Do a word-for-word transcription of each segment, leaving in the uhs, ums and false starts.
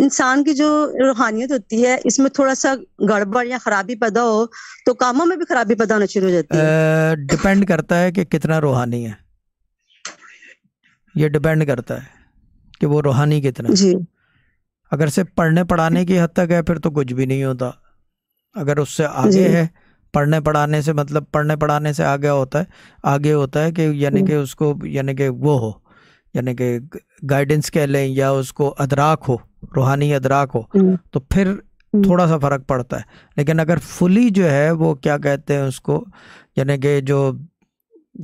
इंसान की जो रूहानियत होती है इसमें थोड़ा सा गड़बड़ या खराबी पैदा हो तो कामों में भी खराबी पैदा होना शुरू हो जाती है। डिपेंड करता है कि कितना रूहानी है, ये डिपेंड करता है कि वो रूहानी कितना जी। अगर सिर्फ पढ़ने पढ़ाने की हद तक है फिर तो कुछ भी नहीं होता, अगर उससे आगे है, पढ़ने पढ़ाने से मतलब पढ़ने पढ़ाने से आगे होता है, आगे होता है कि यानी कि उसको यानी कि वो हो यानी कि गाइडेंस कह लें या उसको अदराक हो, रूहानी अदराक हो, तो फिर थोड़ा सा फ़र्क पड़ता है। लेकिन अगर फुली जो है वो क्या कहते हैं उसको यानी कि जो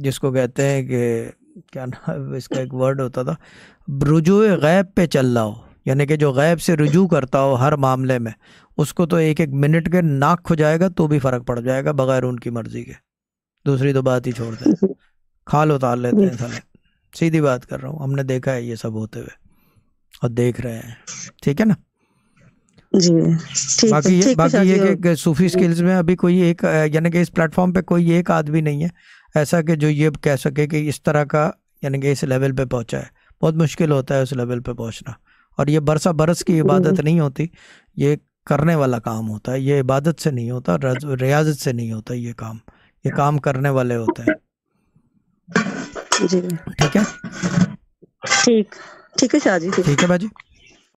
जिसको कहते हैं कि क्या नाम इसका एक वर्ड होता था, रुजुए गैब पे चल रहा हो, यानी कि जो गैब से रुजू करता हो हर मामले में, उसको तो एक एक मिनट के नाक खो जाएगा तो भी फ़र्क पड़ जाएगा बगैर उनकी मर्ज़ी के। दूसरी तो बात ही छोड़ दें, खाल उतार लेते हैं साले, सीधी बात कर रहा हूँ, हमने देखा है ये सब होते हुए और देख रहे हैं, ठीक है ना जी। ठीक बाकी है, बाकी ये कि सूफी स्किल्स में अभी कोई एक यानी कि इस प्लेटफॉर्म पे कोई एक आदमी नहीं है ऐसा कि जो ये कह सके कि इस तरह का यानी कि इस लेवल पे पहुँचा है, बहुत मुश्किल होता है उस लेवल पे पहुँचना। और ये बरसा बरस की इबादत नहीं होती, ये करने वाला काम होता है, ये इबादत से नहीं होता, रियाजत से नहीं होता ये काम, ये काम करने वाले होते हैं। ठीक है, ठीक ठीक है शाह जी, ठीक है भाजी।